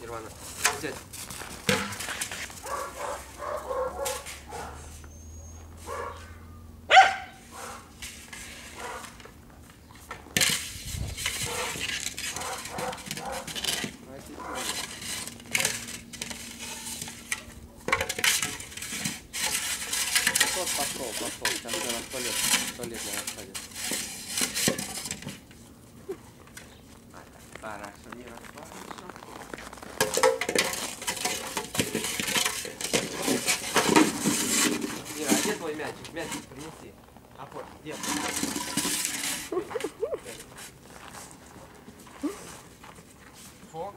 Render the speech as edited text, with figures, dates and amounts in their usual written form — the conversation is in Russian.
Нирвана. Взять. Пошел, сейчас я на туалет не расходит. Хорошо, не расходит. Ира, где твой мячик? Мячик принеси. Опор, где? Фу.